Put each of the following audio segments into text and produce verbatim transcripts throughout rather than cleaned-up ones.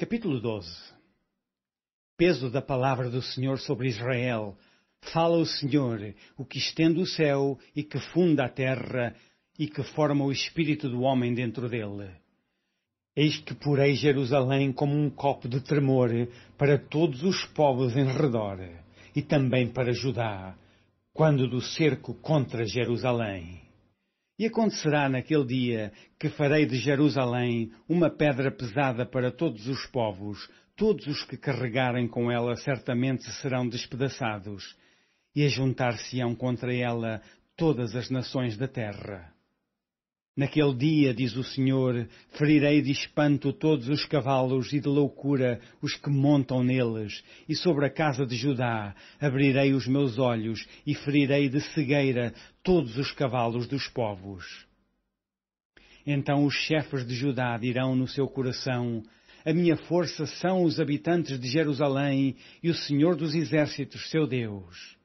Capítulo doze. Peso da palavra do Senhor sobre Israel. Fala o Senhor, o que estende o céu e que funda a terra e que forma o espírito do homem dentro dele. Eis que porei Jerusalém como um copo de tremor para todos os povos em redor e também para Judá, quando do cerco contra Jerusalém. E acontecerá naquele dia que farei de Jerusalém uma pedra pesada para todos os povos. Todos os que carregarem com ela certamente serão despedaçados, e ajuntar-se-ão contra ela todas as nações da terra. Naquele dia, diz o Senhor, ferirei de espanto todos os cavalos e de loucura os que montam neles, e sobre a casa de Judá abrirei os meus olhos e ferirei de cegueira todos os cavalos dos povos. Então os chefes de Judá dirão no seu coração: a minha força são os habitantes de Jerusalém e o Senhor dos exércitos, seu Deus.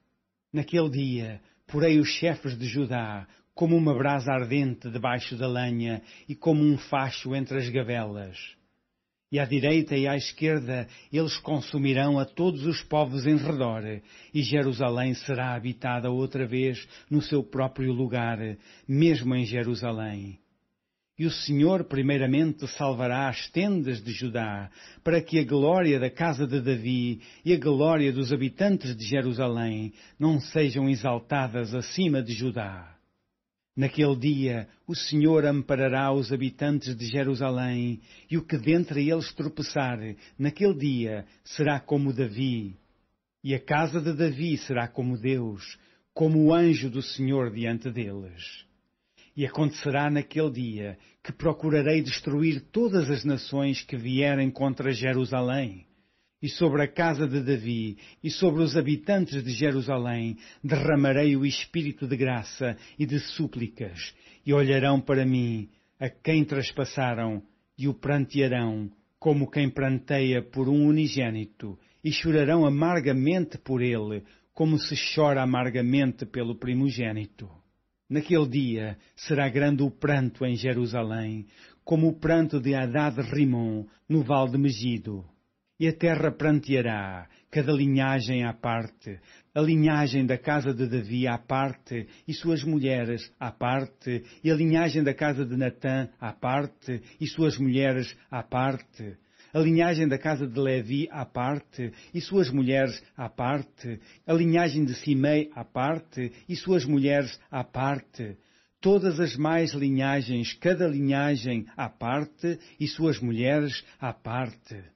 Naquele dia, porei os chefes de Judá como uma brasa ardente debaixo da lenha e como um facho entre as gavelas. E à direita e à esquerda eles consumirão a todos os povos em redor, e Jerusalém será habitada outra vez no seu próprio lugar, mesmo em Jerusalém. E o Senhor primeiramente salvará as tendas de Judá, para que a glória da casa de Davi e a glória dos habitantes de Jerusalém não sejam exaltadas acima de Judá. Naquele dia o Senhor amparará os habitantes de Jerusalém, e o que dentre eles tropeçar, naquele dia será como Davi, e a casa de Davi será como Deus, como o anjo do Senhor diante deles. E acontecerá naquele dia que procurarei destruir todas as nações que vierem contra Jerusalém, e sobre a casa de Davi e sobre os habitantes de Jerusalém derramarei o espírito de graça e de súplicas, e olharão para mim, a quem traspassaram, e o prantearão, como quem pranteia por um unigênito, e chorarão amargamente por ele, como se chora amargamente pelo primogênito. Naquele dia será grande o pranto em Jerusalém, como o pranto de Hadad-Rimon, no Val de Megido. E a terra pranteará, cada linhagem à parte, a linhagem da casa de Davi à parte, e suas mulheres à parte, e a linhagem da casa de Natã à parte, e suas mulheres à parte, a linhagem da casa de Levi à parte, e suas mulheres à parte, a linhagem de Simei à parte, e suas mulheres à parte, todas as mais linhagens, cada linhagem à parte, e suas mulheres à parte.